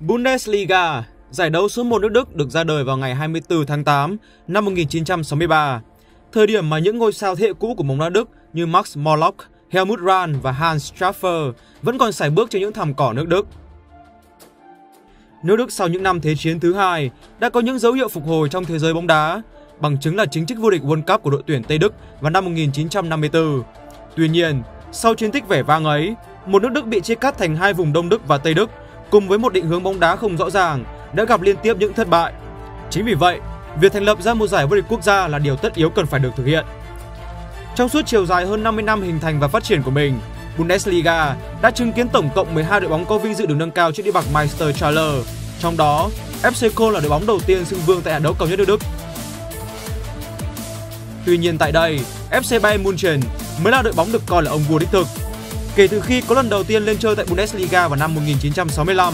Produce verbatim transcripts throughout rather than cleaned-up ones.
Bundesliga, giải đấu số một nước Đức được ra đời vào ngày hai mươi tư tháng tám năm một nghìn chín trăm sáu mươi ba, thời điểm mà những ngôi sao thế hệ cũ của bóng đá Đức như Max Morlock, Helmut Rahn và Hans Straffer vẫn còn sải bước trên những thảm cỏ nước Đức. Nước Đức sau những năm Thế chiến thứ hai đã có những dấu hiệu phục hồi trong thế giới bóng đá, bằng chứng là chính chức vô địch World Cup của đội tuyển Tây Đức vào năm một nghìn chín trăm năm mươi tư. Tuy nhiên, sau chiến tích vẻ vang ấy, một nước Đức bị chia cắt thành hai vùng Đông Đức và Tây Đức, cùng với một định hướng bóng đá không rõ ràng, đã gặp liên tiếp những thất bại. Chính vì vậy, việc thành lập ra một giải vô địch quốc gia là điều tất yếu cần phải được thực hiện. Trong suốt chiều dài hơn năm mươi năm hình thành và phát triển của mình, Bundesliga đã chứng kiến tổng cộng mười hai đội bóng có vinh dự được nâng cao chiếc đĩa bạc Meisterschale, trong đó ép xê Köln là đội bóng đầu tiên xưng vương tại giải đấu cao nhất nước Đức. Tuy nhiên tại đây, ép xê Bayern München mới là đội bóng được coi là ông vua đích thực. Kể từ khi có lần đầu tiên lên chơi tại Bundesliga vào năm một nghìn chín trăm sáu mươi lăm,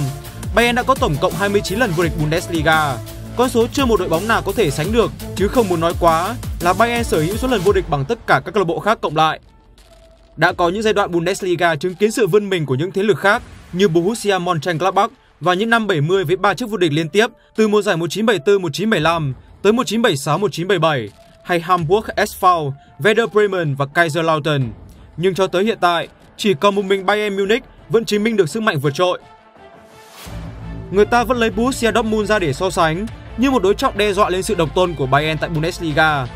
Bayern đã có tổng cộng hai mươi chín lần vô địch Bundesliga. Con số chưa một đội bóng nào có thể sánh được, chứ không muốn nói quá là Bayern sở hữu số lần vô địch bằng tất cả các câu lạc bộ khác cộng lại. Đã có những giai đoạn Bundesliga chứng kiến sự vươn mình của những thế lực khác như Borussia Mönchengladbach vào những năm bảy mươi với ba chức vô địch liên tiếp từ mùa giải một nghìn chín trăm bảy mươi tư một nghìn chín trăm bảy mươi lăm tới một nghìn chín trăm bảy mươi sáu một nghìn chín trăm bảy mươi bảy, hay Hamburg ét vê, Werder Bremen và Kaiserslautern. Nhưng cho tới hiện tại, chỉ còn một mình Bayern Munich vẫn chứng minh được sức mạnh vượt trội. Người ta vẫn lấy Borussia Dortmund ra để so sánh như một đối trọng đe dọa lên sự độc tôn của Bayern tại Bundesliga.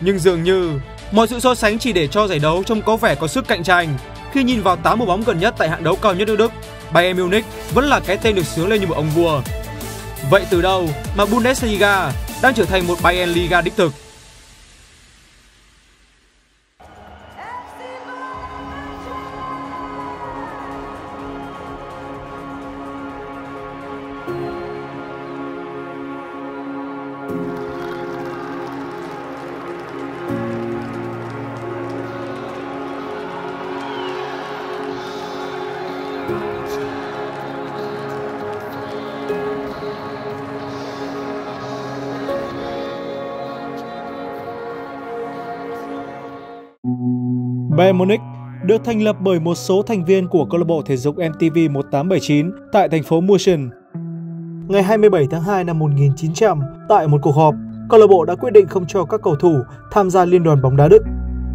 Nhưng dường như mọi sự so sánh chỉ để cho giải đấu trông có vẻ có sức cạnh tranh, khi nhìn vào tám mùa bóng gần nhất tại hạng đấu cao nhất nước Đức, Bayern Munich vẫn là cái tên được xướng lên như một ông vua. Vậy từ đâu mà Bundesliga đang trở thành một Bayern Liga đích thực? Bayern Munich được thành lập bởi một số thành viên của câu lạc bộ thể dục em tê vê một tám bảy chín tại thành phố München. Ngày hai mươi bảy tháng hai năm một nghìn chín trăm, tại một cuộc họp, câu lạc bộ đã quyết định không cho các cầu thủ tham gia Liên đoàn bóng đá Đức.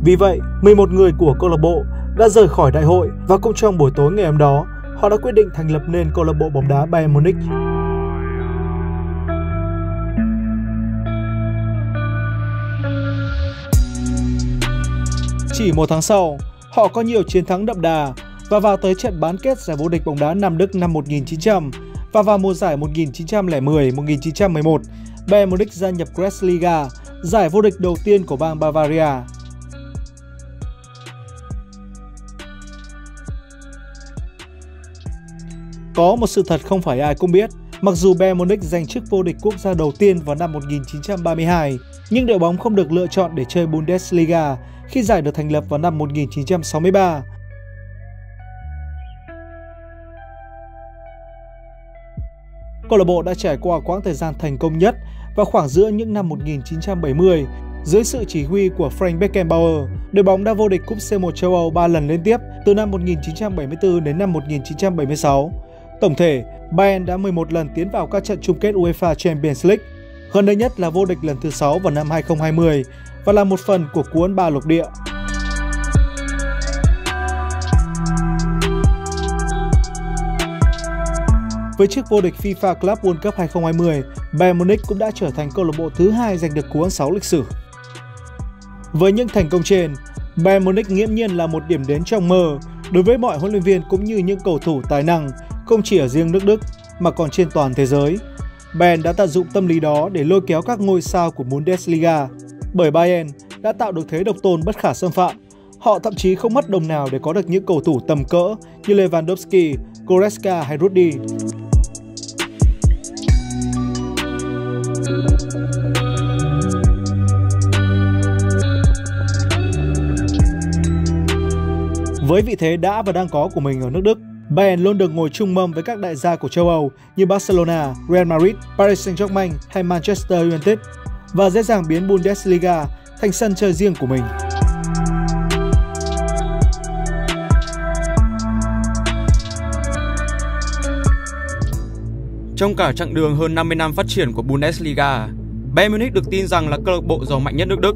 Vì vậy, mười một người của câu lạc bộ đã rời khỏi đại hội và cũng trong buổi tối ngày hôm đó, họ đã quyết định thành lập nên câu lạc bộ bóng đá Bayern Munich. Chỉ một tháng sau, họ có nhiều chiến thắng đậm đà và vào tới trận bán kết giải vô địch bóng đá Nam Đức năm một nghìn chín trăm và vào mùa giải một nghìn chín trăm lẻ mười một nghìn chín trăm mười một, Bayern Munich gia nhập Kreisliga, giải vô địch đầu tiên của bang Bavaria. Có một sự thật không phải ai cũng biết, mặc dù Bayern Munich giành chức vô địch quốc gia đầu tiên vào năm một nghìn chín trăm ba mươi hai, nhưng đội bóng không được lựa chọn để chơi Bundesliga khi giải được thành lập vào năm một nghìn chín trăm sáu mươi ba. Câu lạc bộ đã trải qua quãng thời gian thành công nhất vào khoảng giữa những năm một nghìn chín trăm bảy mươi dưới sự chỉ huy của Frank Beckenbauer. Đội bóng đã vô địch cúp xê một châu Âu ba lần liên tiếp từ năm một nghìn chín trăm bảy mươi tư đến năm một nghìn chín trăm bảy mươi sáu. Tổng thể, Bayern đã mười một lần tiến vào các trận chung kết UEFA Champions League, gần đây nhất là vô địch lần thứ sáu vào năm hai nghìn không trăm hai mươi và là một phần của cuốn Ba Lục Địa. Với chiếc vô địch FIFA Club World Cup hai nghìn không trăm hai mươi, Bayern Munich cũng đã trở thành câu lạc bộ thứ hai giành được cú ăn sáu lịch sử. Với những thành công trên, Bayern Munich nghiễm nhiên là một điểm đến trong mơ đối với mọi huấn luyện viên cũng như những cầu thủ tài năng, không chỉ ở riêng nước Đức mà còn trên toàn thế giới. Bayern đã tận dụng tâm lý đó để lôi kéo các ngôi sao của Bundesliga, bởi Bayern đã tạo được thế độc tôn bất khả xâm phạm. Họ thậm chí không mất đồng nào để có được những cầu thủ tầm cỡ như Lewandowski, Goretzka hay Rudy. Với vị thế đã và đang có của mình ở nước Đức, Bayern luôn được ngồi chung mâm với các đại gia của châu Âu như Barcelona, Real Madrid, Paris Saint-Germain hay Manchester United và dễ dàng biến Bundesliga thành sân chơi riêng của mình. Trong cả chặng đường hơn năm mươi năm phát triển của Bundesliga, Bayern Munich được tin rằng là câu lạc bộ giàu mạnh nhất nước Đức.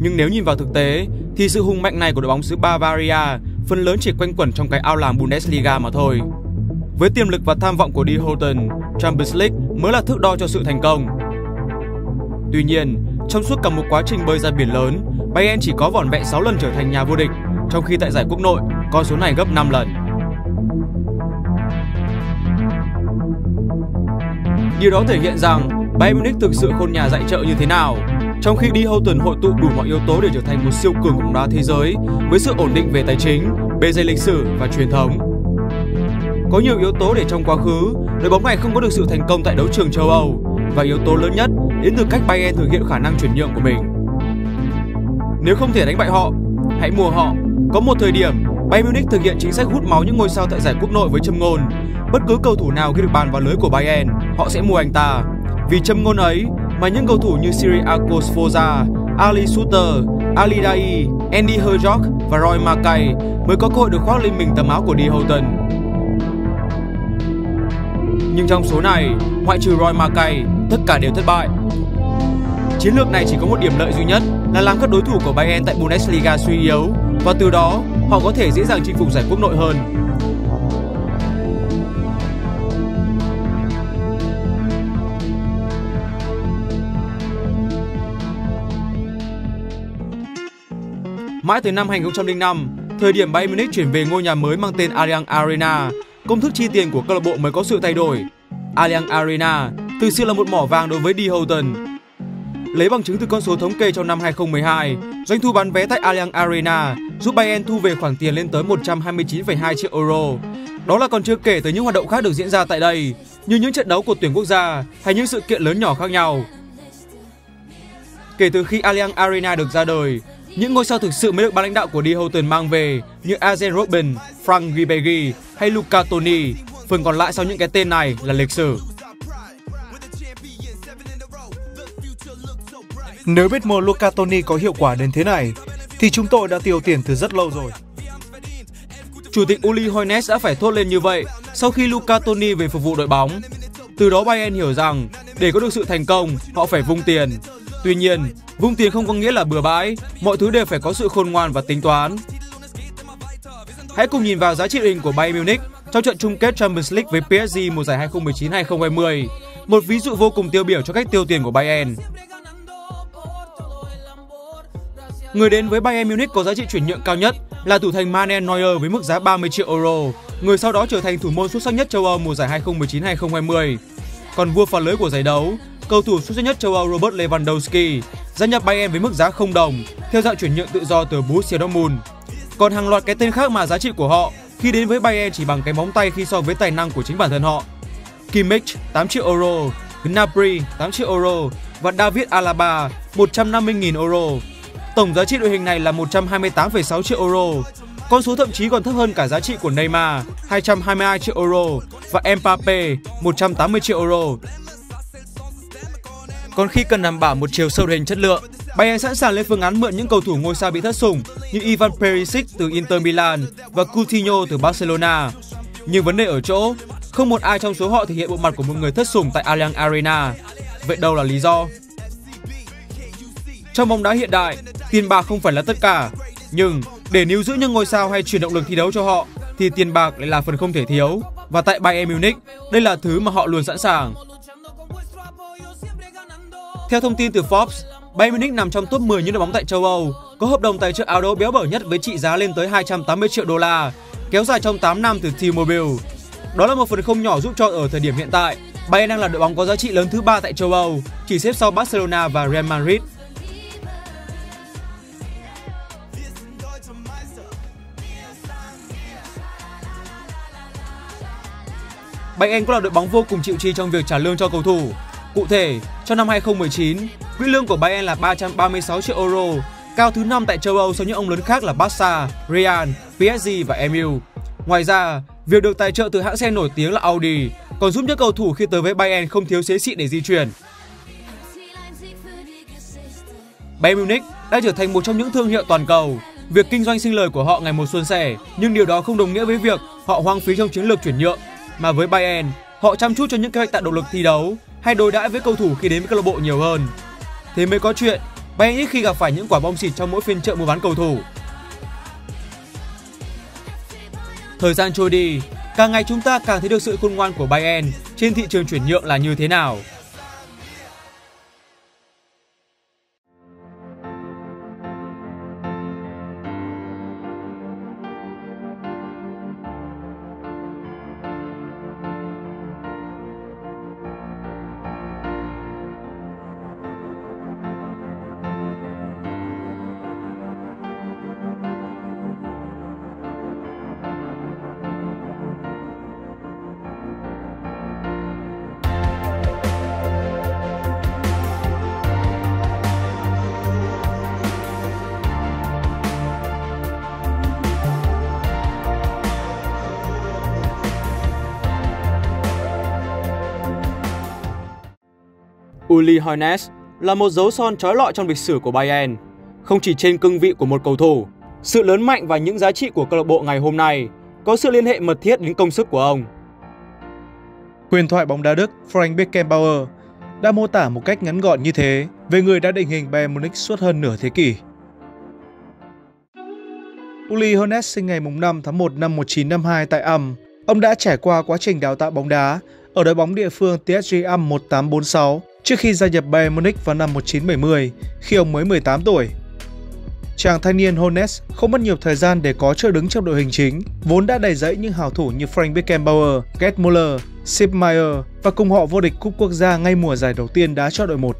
Nhưng nếu nhìn vào thực tế thì sự hùng mạnh này của đội bóng xứ Bavaria phần lớn chỉ quanh quẩn trong cái ao làng Bundesliga mà thôi. Với tiềm lực và tham vọng của De Horten, Champions League mới là thước đo cho sự thành công. Tuy nhiên, trong suốt cả một quá trình bơi ra biển lớn, Bayern chỉ có vỏn vẹn sáu lần trở thành nhà vô địch, trong khi tại giải quốc nội, con số này gấp năm lần. Điều đó thể hiện rằng Bayern Munich thực sự khôn nhà dạy chợ như thế nào. Trong khi De Horten hội tụ đủ mọi yếu tố để trở thành một siêu cường bóng đá thế giới với sự ổn định về tài chính, bề dày lịch sử và truyền thống. Có nhiều yếu tố để trong quá khứ, đội bóng này không có được sự thành công tại đấu trường châu Âu, và yếu tố lớn nhất đến từ cách Bayern thực hiện khả năng chuyển nhượng của mình. Nếu không thể đánh bại họ, hãy mua họ. Có một thời điểm, Bayern Munich thực hiện chính sách hút máu những ngôi sao tại giải quốc nội với châm ngôn: bất cứ cầu thủ nào ghi được bàn vào lưới của Bayern, họ sẽ mua anh ta. Vì châm ngôn ấy mà những cầu thủ như Syriakos Foza, Ali Suter, Ali Daei, Andy Herjog và Roy Mackay mới có cơ hội được khoác lên mình tấm áo của De Horten. Nhưng trong số này, ngoại trừ Roy Mackay, tất cả đều thất bại. Chiến lược này chỉ có một điểm lợi duy nhất là làm các đối thủ của Bayern tại Bundesliga suy yếu, và từ đó họ có thể dễ dàng chinh phục giải quốc nội hơn. Mãi tới năm hai nghìn không trăm linh năm, thời điểm Bayern Munich chuyển về ngôi nhà mới mang tên Allianz Arena, công thức chi tiền của câu lạc bộ mới có sự thay đổi. Allianz Arena thực sự là một mỏ vàng đối với De Horten. Lấy bằng chứng từ con số thống kê trong năm hai nghìn không trăm mười hai, doanh thu bán vé tại Allianz Arena giúp Bayern thu về khoản tiền lên tới một trăm hai mươi chín phẩy hai triệu euro. Đó là còn chưa kể tới những hoạt động khác được diễn ra tại đây, như những trận đấu của tuyển quốc gia hay những sự kiện lớn nhỏ khác nhau. Kể từ khi Allianz Arena được ra đời, những ngôi sao thực sự mới được ban lãnh đạo của De Horten mang về như Arjen Robben, Frank Ribéry hay Luca Toni. Phần còn lại sau những cái tên này là lịch sử. Nếu biết mua Luca Toni có hiệu quả đến thế này thì chúng tôi đã tiêu tiền từ rất lâu rồi. Chủ tịch Uli Hoeneß đã phải thốt lên như vậy sau khi Luca Toni về phục vụ đội bóng. Từ đó Bayern hiểu rằng để có được sự thành công, họ phải vung tiền. Tuy nhiên, vung tiền không có nghĩa là bừa bãi, mọi thứ đều phải có sự khôn ngoan và tính toán. Hãy cùng nhìn vào giá trị hình của Bayern Munich trong trận chung kết Champions League với pê ét giê mùa giải hai nghìn không trăm mười chín hai nghìn không trăm hai mươi, một ví dụ vô cùng tiêu biểu cho cách tiêu tiền của Bayern. Người đến với Bayern Munich có giá trị chuyển nhượng cao nhất là thủ thành Manuel Neuer với mức giá ba mươi triệu euro, người sau đó trở thành thủ môn xuất sắc nhất châu Âu mùa giải hai nghìn không trăm mười chín hai nghìn không trăm hai mươi. Còn vua phá lưới của giải đấu, cầu thủ xuất sắc nhất châu Âu Robert Lewandowski gia nhập Bayern với mức giá không đồng theo dạng chuyển nhượng tự do từ Borussia Dortmund. Còn hàng loạt cái tên khác mà giá trị của họ khi đến với Bayern chỉ bằng cái móng tay khi so với tài năng của chính bản thân họ. Kimmich tám triệu euro, Gnabry tám triệu euro và David Alaba một trăm năm mươi nghìn euro. Tổng giá trị đội hình này là một trăm hai mươi tám phẩy sáu triệu euro. Con số thậm chí còn thấp hơn cả giá trị của Neymar hai trăm hai mươi hai triệu euro và Mbappe một trăm tám mươi triệu euro. Còn khi cần đảm bảo một chiều sâu đội hình chất lượng, Bayern sẵn sàng lên phương án mượn những cầu thủ ngôi sao bị thất sủng như Ivan Perisic từ Inter Milan và Coutinho từ Barcelona. Nhưng vấn đề ở chỗ, không một ai trong số họ thể hiện bộ mặt của một người thất sủng tại Allianz Arena. Vậy đâu là lý do? Trong bóng đá hiện đại, tiền bạc không phải là tất cả, nhưng để níu giữ những ngôi sao hay truyền động lực thi đấu cho họ thì tiền bạc lại là phần không thể thiếu, và tại Bayern Munich, đây là thứ mà họ luôn sẵn sàng. Theo thông tin từ Forbes, Bayern Munich nằm trong top mười những đội bóng tại châu Âu có hợp đồng tài trợ áo đấu béo bở nhất với trị giá lên tới hai trăm tám mươi triệu đô la, kéo dài trong tám năm từ T-Mobile. Đó là một phần không nhỏ giúp cho ở thời điểm hiện tại, Bayern đang là đội bóng có giá trị lớn thứ ba tại châu Âu, chỉ xếp sau Barcelona và Real Madrid. Bayern cũng là đội bóng vô cùng chịu chi trong việc trả lương cho cầu thủ. Cụ thể, trong năm hai nghìn không trăm mười chín, quỹ lương của Bayern là ba trăm ba mươi sáu triệu euro, cao thứ năm tại châu Âu so với những ông lớn khác là Barca, Real, pê ét giê và em u. Ngoài ra, việc được tài trợ từ hãng xe nổi tiếng là Audi còn giúp những cầu thủ khi tới với Bayern không thiếu xế xị để di chuyển. Bayern Munich đã trở thành một trong những thương hiệu toàn cầu. Việc kinh doanh sinh lời của họ ngày một suôn sẻ, nhưng điều đó không đồng nghĩa với việc họ hoang phí trong chiến lược chuyển nhượng. Mà với Bayern, Họ chăm chút cho những kế hoạch tạo động lực thi đấu hay đối đãi với cầu thủ khi đến với câu lạc bộ nhiều hơn. Thế mới có chuyện Bayern ít khi gặp phải những quả bom xịt trong mỗi phiên chợ mua bán cầu thủ. Thời gian trôi đi, càng ngày chúng ta càng thấy được sự khôn ngoan của Bayern trên thị trường chuyển nhượng là như thế nào. Uli Hoeneß là một dấu son trói lọi trong lịch sử của Bayern, không chỉ trên cương vị của một cầu thủ. Sự lớn mạnh và những giá trị của câu lạc bộ ngày hôm nay có sự liên hệ mật thiết đến công sức của ông. Huyền thoại bóng đá Đức Frank Beckenbauer đã mô tả một cách ngắn gọn như thế về người đã định hình Bayern Munich suốt hơn nửa thế kỷ. Uli Hoeneß sinh ngày năm tháng một năm một nghìn chín trăm năm mươi hai tại Am. Ông đã trải qua quá trình đào tạo bóng đá ở đội bóng địa phương tê ét giê Am một tám bốn sáu. Trước khi gia nhập Bayern Munich vào năm một nghìn chín trăm bảy mươi, khi ông mới mười tám tuổi. Chàng thanh niên Hoeneß không mất nhiều thời gian để có chỗ đứng trong đội hình chính, vốn đã đầy dẫy những hào thủ như Frank Beckenbauer, Gerd Müller, Sepp Maier và cùng họ vô địch Cúp Quốc gia ngay mùa giải đầu tiên đá cho đội một.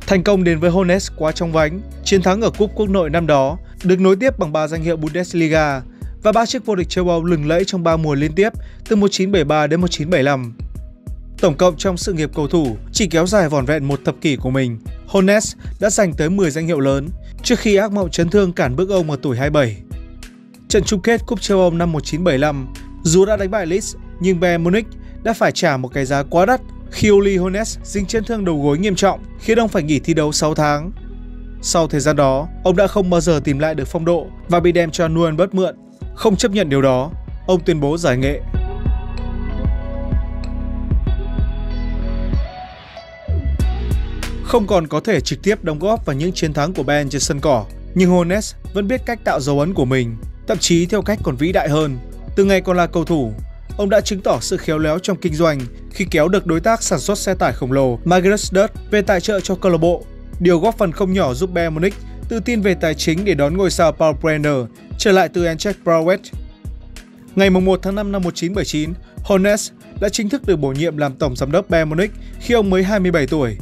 Thành công đến với Hoeneß quá chóng vánh, chiến thắng ở Cúp Quốc nội năm đó được nối tiếp bằng ba danh hiệu Bundesliga và ba chiếc vô địch châu Âu lừng lẫy trong ba mùa liên tiếp từ một nghìn chín trăm bảy mươi ba đến một nghìn chín trăm bảy mươi lăm. Tổng cộng trong sự nghiệp cầu thủ chỉ kéo dài vỏn vẹn một thập kỷ của mình, Hoeneß đã giành tới mười danh hiệu lớn trước khi ác mộng chấn thương cản bước ông ở tuổi hai mươi bảy. Trận chung kết Cúp châu Âu năm một nghìn chín trăm bảy mươi lăm, dù đã đánh bại Leeds nhưng Bayern Munich đã phải trả một cái giá quá đắt khi Uli Hoeneß dính chấn thương đầu gối nghiêm trọng khiến ông phải nghỉ thi đấu sáu tháng. Sau thời gian đó, ông đã không bao giờ tìm lại được phong độ và bị đem cho Nürnberg mượn. Không chấp nhận điều đó, ông tuyên bố giải nghệ. Không còn có thể trực tiếp đóng góp vào những chiến thắng của Bayern trên sân cỏ, nhưng Hoeneß vẫn biết cách tạo dấu ấn của mình, thậm chí theo cách còn vĩ đại hơn. Từ ngày còn là cầu thủ, ông đã chứng tỏ sự khéo léo trong kinh doanh khi kéo được đối tác sản xuất xe tải khổng lồ Magirus Dörr về tài trợ cho câu lạc bộ, điều góp phần không nhỏ giúp Bayern Munich tự tin về tài chính để đón ngôi sao Paul Brenner trở lại từ Eintracht Braunschweig. Ngày mùng một tháng năm năm một nghìn chín trăm bảy mươi chín, Hoeneß đã chính thức được bổ nhiệm làm tổng giám đốc Bayern Munich khi ông mới hai mươi bảy tuổi.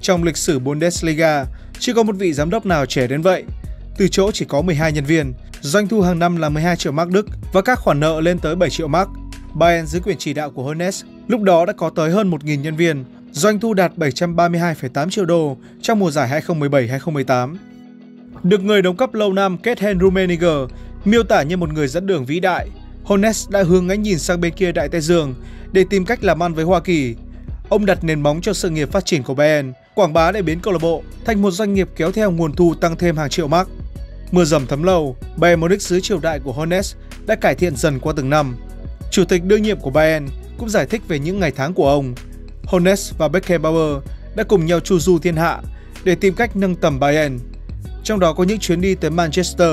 Trong lịch sử Bundesliga, chưa có một vị giám đốc nào trẻ đến vậy. Từ chỗ chỉ có mười hai nhân viên, doanh thu hàng năm là mười hai triệu mark Đức và các khoản nợ lên tới bảy triệu mark. Bayern dưới quyền chỉ đạo của Hoeneß lúc đó đã có tới hơn một nghìn nhân viên, doanh thu đạt bảy trăm ba mươi hai phẩy tám triệu đô trong mùa giải hai nghìn không trăm mười bảy hai nghìn không trăm mười tám. Được người đồng cấp lâu năm Karl-Heinz Rummenigge miêu tả như một người dẫn đường vĩ đại, Hoeneß đã hướng ánh nhìn sang bên kia Đại Tây Dương để tìm cách làm ăn với Hoa Kỳ. Ông đặt nền móng cho sự nghiệp phát triển của Bayern, quảng bá để biến câu lạc bộ thành một doanh nghiệp kéo theo nguồn thu tăng thêm hàng triệu mark. Mưa dầm thấm lâu, Bayern Munich dưới triều đại của Hoeneß đã cải thiện dần qua từng năm. Chủ tịch đương nhiệm của Bayern cũng giải thích về những ngày tháng của ông. Hoeneß và Beckenbauer đã cùng nhau chu du thiên hạ để tìm cách nâng tầm Bayern. Trong đó có những chuyến đi tới Manchester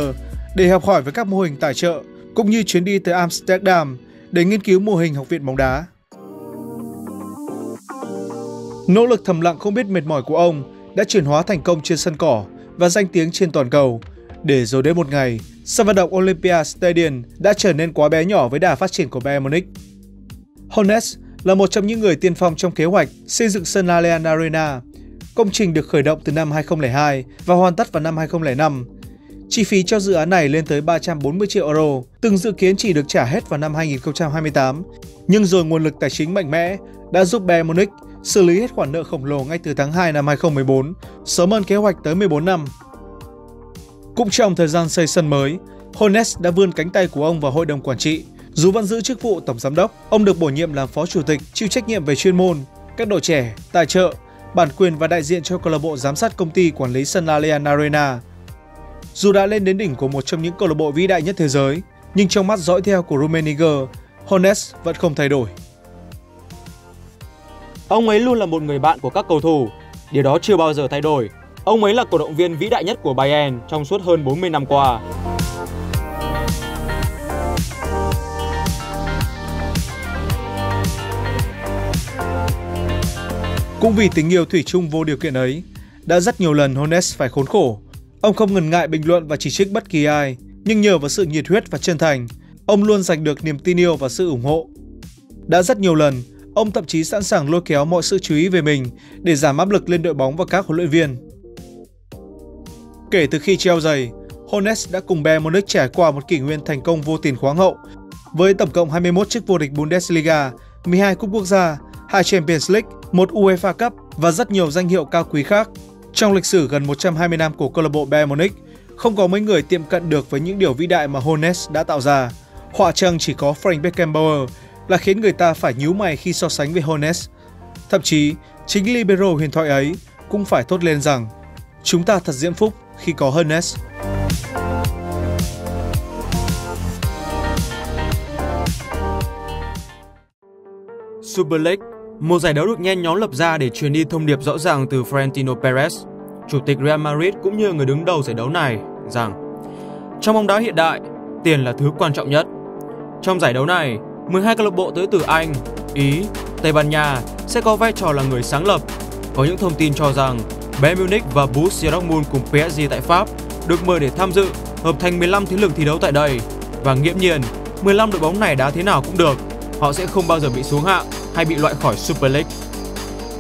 để học hỏi với các mô hình tài trợ, cũng như chuyến đi tới Amsterdam để nghiên cứu mô hình học viện bóng đá. Nỗ lực thầm lặng không biết mệt mỏi của ông đã chuyển hóa thành công trên sân cỏ và danh tiếng trên toàn cầu. Để rồi đến một ngày, sân vận động Olympia Stadium đã trở nên quá bé nhỏ với đà phát triển của Bayern Munich. Hoeneß là một trong những người tiên phong trong kế hoạch xây dựng sân Allianz Arena. Công trình được khởi động từ năm hai nghìn không trăm lẻ hai và hoàn tất vào năm hai nghìn không trăm lẻ năm. Chi phí cho dự án này lên tới ba trăm bốn mươi triệu euro, từng dự kiến chỉ được trả hết vào năm hai nghìn không trăm hai mươi tám. Nhưng rồi nguồn lực tài chính mạnh mẽ đã giúp Bayern Munich xử lý hết khoản nợ khổng lồ ngay từ tháng hai năm hai nghìn không trăm mười bốn, sớm hơn kế hoạch tới mười bốn năm. Cũng trong thời gian xây sân mới, Hoeneß đã vươn cánh tay của ông vào hội đồng quản trị. Dù vẫn giữ chức vụ tổng giám đốc, ông được bổ nhiệm làm phó chủ tịch chịu trách nhiệm về chuyên môn, các đội trẻ, tài trợ, bản quyền và đại diện cho câu lạc bộ giám sát công ty quản lý sân Allianz Arena. Dù đã lên đến đỉnh của một trong những câu lạc bộ vĩ đại nhất thế giới, nhưng trong mắt dõi theo của Rummenigge, Hones vẫn không thay đổi. Ông ấy luôn là một người bạn của các cầu thủ, điều đó chưa bao giờ thay đổi. Ông ấy là cổ động viên vĩ đại nhất của Bayern trong suốt hơn bốn mươi năm qua. Cũng vì tình yêu thủy chung vô điều kiện ấy, đã rất nhiều lần Hones phải khốn khổ. Ông không ngần ngại bình luận và chỉ trích bất kỳ ai, nhưng nhờ vào sự nhiệt huyết và chân thành, ông luôn giành được niềm tin yêu và sự ủng hộ. Đã rất nhiều lần, ông thậm chí sẵn sàng lôi kéo mọi sự chú ý về mình để giảm áp lực lên đội bóng và các huấn luyện viên. Kể từ khi treo giày, Hones đã cùng Bayern Munich trải qua một kỷ nguyên thành công vô tiền khoáng hậu, với tổng cộng hai mươi mốt chức vô địch Bundesliga, mười hai cúp quốc gia, hai Champions League, một UEFA Cup và rất nhiều danh hiệu cao quý khác. Trong lịch sử gần một trăm hai mươi năm của câu lạc bộ Bayern Munich, không có mấy người tiệm cận được với những điều vĩ đại mà Hones đã tạo ra. Họa chăng chỉ có Frank Beckenbauer là khiến người ta phải nhíu mày khi so sánh với Hones. Thậm chí, chính libero huyền thoại ấy cũng phải thốt lên rằng chúng ta thật diễm phúc khi có Hones. Super League, một giải đấu được nhen nhóm lập ra để truyền đi thông điệp rõ ràng từ Florentino Perez, chủ tịch Real Madrid cũng như người đứng đầu giải đấu này, rằng trong bóng đá hiện đại, tiền là thứ quan trọng nhất. Trong giải đấu này, mười hai câu lạc bộ tới từ Anh, Ý, Tây Ban Nha sẽ có vai trò là người sáng lập. Có những thông tin cho rằng Bayern Munich và Borussia Dortmund cùng pê ét giê tại Pháp được mời để tham dự, hợp thành mười lăm thế lực thi đấu tại đây. Và nghiễm nhiên, mười lăm đội bóng này đá thế nào cũng được, họ sẽ không bao giờ bị xuống hạng hay bị loại khỏi Super League.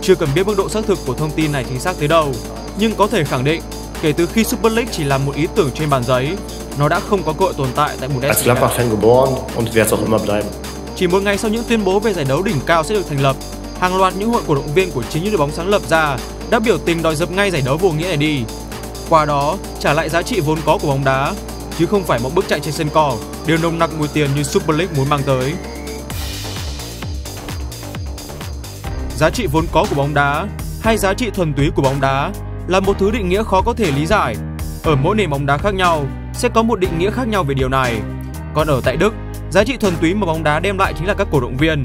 Chưa cần biết mức độ xác thực của thông tin này chính xác tới đâu, nhưng có thể khẳng định, kể từ khi Super League chỉ là một ý tưởng trên bàn giấy, nó đã không có cơ hội tồn tại tại Bundesliga. Chỉ một ngày sau những tuyên bố về giải đấu đỉnh cao sẽ được thành lập, hàng loạt những hội cổ động viên của chính những đội bóng sáng lập ra đã biểu tình đòi dập ngay giải đấu vô nghĩa này đi. Qua đó, trả lại giá trị vốn có của bóng đá, chứ không phải một bước chạy trên sân cỏ đều nồng nặc mùi tiền như Super League muốn mang tới. Giá trị vốn có của bóng đá hay giá trị thuần túy của bóng đá là một thứ định nghĩa khó có thể lý giải. Ở mỗi nền bóng đá khác nhau sẽ có một định nghĩa khác nhau về điều này. Còn ở tại Đức, giá trị thuần túy mà bóng đá đem lại chính là các cổ động viên.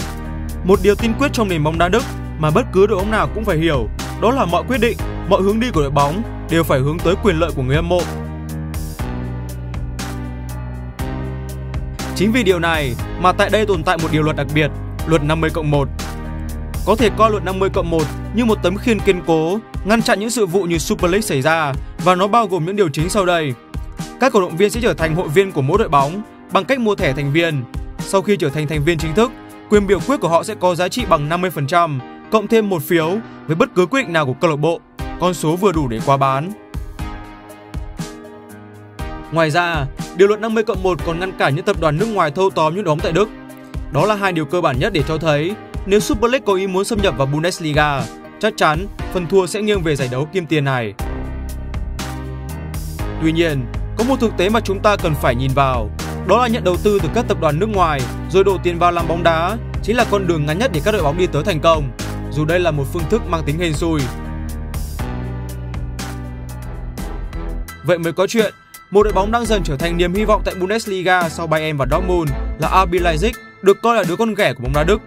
Một điều tiên quyết trong nền bóng đá Đức mà bất cứ đội bóng nào cũng phải hiểu, đó là mọi quyết định, mọi hướng đi của đội bóng đều phải hướng tới quyền lợi của người hâm mộ. Chính vì điều này mà tại đây tồn tại một điều luật đặc biệt, luật năm mươi cộng một. Có thể coi luật năm mươi cộng một như một tấm khiên kiên cố ngăn chặn những sự vụ như Super League xảy ra, và nó bao gồm những điều chính sau đây. Các cổ động viên sẽ trở thành hội viên của mỗi đội bóng bằng cách mua thẻ thành viên. Sau khi trở thành thành viên chính thức, quyền biểu quyết của họ sẽ có giá trị bằng năm mươi phần trăm cộng thêm một phiếu với bất cứ quyết định nào của câu lạc bộ, con số vừa đủ để qua bán. Ngoài ra, điều luật năm mươi cộng một còn ngăn cản những tập đoàn nước ngoài thâu tóm những đội bóng tại Đức. Đó là hai điều cơ bản nhất để cho thấy nếu Super League có ý muốn xâm nhập vào Bundesliga, chắc chắn phần thua sẽ nghiêng về giải đấu kim tiền này. Tuy nhiên, có một thực tế mà chúng ta cần phải nhìn vào, đó là nhận đầu tư từ các tập đoàn nước ngoài rồi đổ tiền vào làm bóng đá chính là con đường ngắn nhất để các đội bóng đi tới thành công, dù đây là một phương thức mang tính hên xui. Vậy mới có chuyện, một đội bóng đang dần trở thành niềm hy vọng tại Bundesliga sau Bayern và Dortmund là rờ bê Leipzig, được coi là đứa con ghẻ của bóng đá Đức.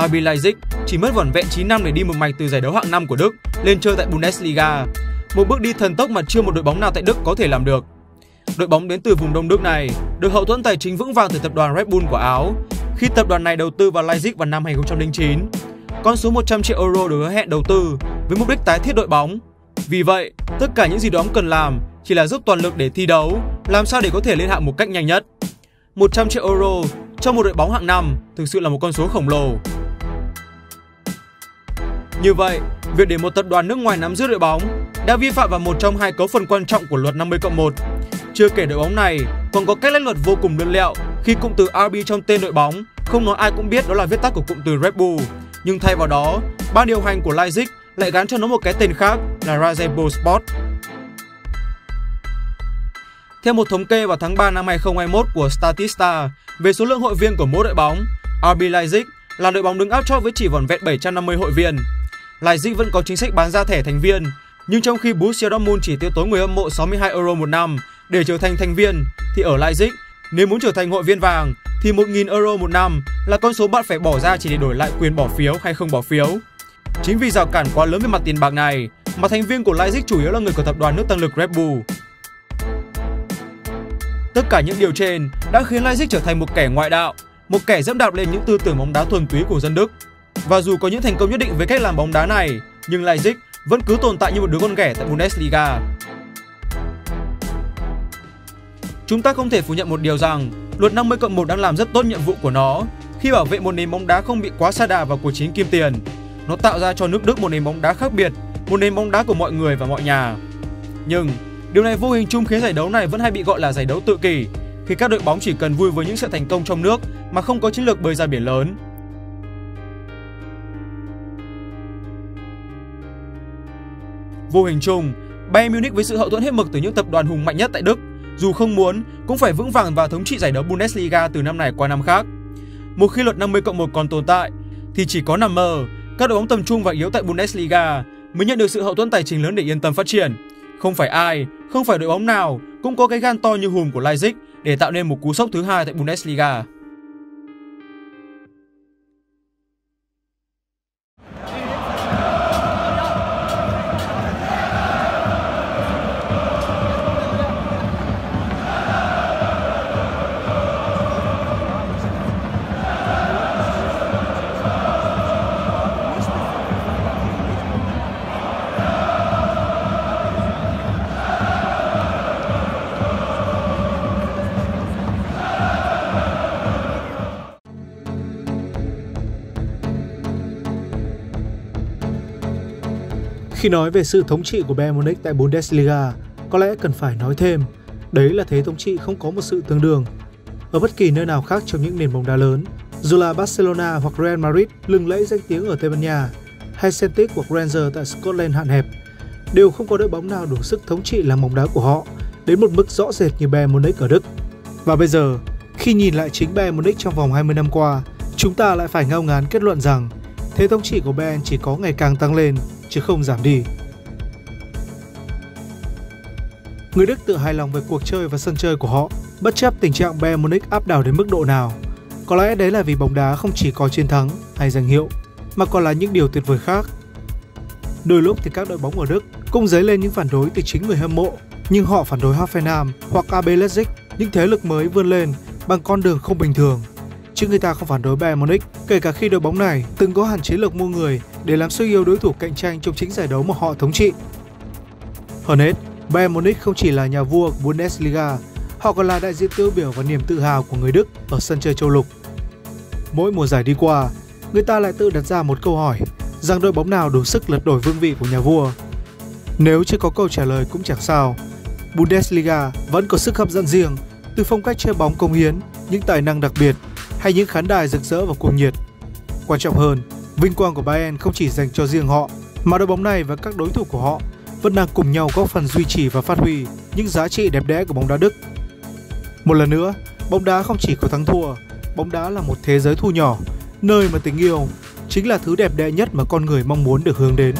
rờ bê Leipzig chỉ mất vỏn vẹn chín năm để đi một mạch từ giải đấu hạng năm của Đức lên chơi tại Bundesliga, một bước đi thần tốc mà chưa một đội bóng nào tại Đức có thể làm được. Đội bóng đến từ vùng Đông Đức này được hậu thuẫn tài chính vững vàng từ tập đoàn Red Bull của Áo, khi tập đoàn này đầu tư vào Leipzig vào năm hai nghìn không trăm lẻ chín. Con số một trăm triệu euro được hứa hẹn đầu tư với mục đích tái thiết đội bóng. Vì vậy, tất cả những gì đội bóng cần làm chỉ là dốc toàn lực để thi đấu, làm sao để có thể lên hạng một cách nhanh nhất. một trăm triệu euro trong một đội bóng hạng năm thực sự là một con số khổng lồ. Như vậy, việc để một tập đoàn nước ngoài nắm giữ đội bóng đã vi phạm vào một trong hai cấu phần quan trọng của luật năm mươi cộng một. Chưa kể đội bóng này còn có cách lách luật vô cùng đơn lẹo khi cụm từ rờ bê trong tên đội bóng không nói ai cũng biết đó là viết tắt của cụm từ Red Bull, nhưng thay vào đó, ban điều hành của Leipzig lại gắn cho nó một cái tên khác là Rasenball Sport. Theo một thống kê vào tháng ba năm hai nghìn không trăm hai mươi mốt của Statista về số lượng hội viên của mỗi đội bóng, rờ bê Leipzig là đội bóng đứng áp chót với chỉ vỏn vẹn bảy trăm năm mươi hội viên. Leipzig vẫn có chính sách bán ra thẻ thành viên Nhưng trong khi Borussia Dortmund chỉ tiêu tốn người hâm mộ sáu mươi hai euro một năm để trở thành thành viên, thì ở Leipzig, nếu muốn trở thành hội viên vàng thì một nghìn euro một năm là con số bạn phải bỏ ra chỉ để đổi lại quyền bỏ phiếu hay không bỏ phiếu. Chính vì rào cản quá lớn về mặt tiền bạc này mà thành viên của Leipzig chủ yếu là người của tập đoàn nước tăng lực Red Bull. Tất cả những điều trên đã khiến Leipzig trở thành một kẻ ngoại đạo, một kẻ dẫm đạp lên những tư tưởng bóng đá thuần túy của dân Đức. Và dù có những thành công nhất định với cách làm bóng đá này, nhưng Leipzig vẫn cứ tồn tại như một đứa con ghẻ tại Bundesliga. Chúng ta không thể phủ nhận một điều rằng luật năm mươi cộng một đang làm rất tốt nhiệm vụ của nó khi bảo vệ một nền bóng đá không bị quá sa đà vào cuộc chiến kim tiền. Nó tạo ra cho nước Đức một nền bóng đá khác biệt, một nền bóng đá của mọi người và mọi nhà. Nhưng điều này vô hình chung khiến giải đấu này vẫn hay bị gọi là giải đấu tự kỷ, khi các đội bóng chỉ cần vui với những sự thành công trong nước mà không có chiến lược bơi ra biển lớn. Vô hình chung, Bayern Munich với sự hậu thuẫn hết mực từ những tập đoàn hùng mạnh nhất tại Đức, dù không muốn cũng phải vững vàng và thống trị giải đấu Bundesliga từ năm này qua năm khác. Một khi luật năm mươi cộng một còn tồn tại thì chỉ có nằm mơ các đội bóng tầm trung và yếu tại Bundesliga mới nhận được sự hậu thuẫn tài chính lớn để yên tâm phát triển. Không phải ai, không phải đội bóng nào cũng có cái gan to như hùm của Leipzig để tạo nên một cú sốc thứ hai tại Bundesliga. Khi nói về sự thống trị của Bayern Munich tại Bundesliga, có lẽ cần phải nói thêm, đấy là thế thống trị không có một sự tương đương. Ở bất kỳ nơi nào khác trong những nền bóng đá lớn, dù là Barcelona hoặc Real Madrid lừng lẫy danh tiếng ở Tây Ban Nha, hay Celtic hoặc Rangers tại Scotland hạn hẹp, đều không có đội bóng nào đủ sức thống trị làng bóng đá của họ đến một mức rõ rệt như Bayern Munich ở Đức. Và bây giờ, khi nhìn lại chính Bayern Munich trong vòng hai mươi năm qua, chúng ta lại phải ngao ngán kết luận rằng thế thống trị của Bayern chỉ có ngày càng tăng lên, chứ không giảm đi. Người Đức tự hài lòng về cuộc chơi và sân chơi của họ, bất chấp tình trạng Bayern Munich áp đảo đến mức độ nào. Có lẽ đấy là vì bóng đá không chỉ có chiến thắng hay danh hiệu, mà còn là những điều tuyệt vời khác. Đôi lúc thì các đội bóng ở Đức cũng dấy lên những phản đối từ chính người hâm mộ, nhưng họ phản đối Hoffenheim hoặc a bê Leipzig, những thế lực mới vươn lên bằng con đường không bình thường. Chứ người ta không phản đối Bayern Munich, kể cả khi đội bóng này từng có hẳn chiến lược mua người để làm suy yếu đối thủ cạnh tranh trong chính giải đấu mà họ thống trị. Hơn hết, Bayern Munich không chỉ là nhà vua của Bundesliga, họ còn là đại diện tiêu biểu và niềm tự hào của người Đức ở sân chơi châu lục. Mỗi mùa giải đi qua, người ta lại tự đặt ra một câu hỏi rằng đội bóng nào đủ sức lật đổi vương vị của nhà vua. Nếu chưa có câu trả lời cũng chẳng sao, Bundesliga vẫn có sức hấp dẫn riêng từ phong cách chơi bóng công hiến, những tài năng đặc biệt hay những khán đài rực rỡ và cuồng nhiệt. Quan trọng hơn, vinh quang của Bayern không chỉ dành cho riêng họ, mà đội bóng này và các đối thủ của họ vẫn đang cùng nhau góp phần duy trì và phát huy những giá trị đẹp đẽ của bóng đá Đức. Một lần nữa, bóng đá không chỉ có thắng thua, bóng đá là một thế giới thu nhỏ, nơi mà tình yêu chính là thứ đẹp đẽ nhất mà con người mong muốn được hướng đến.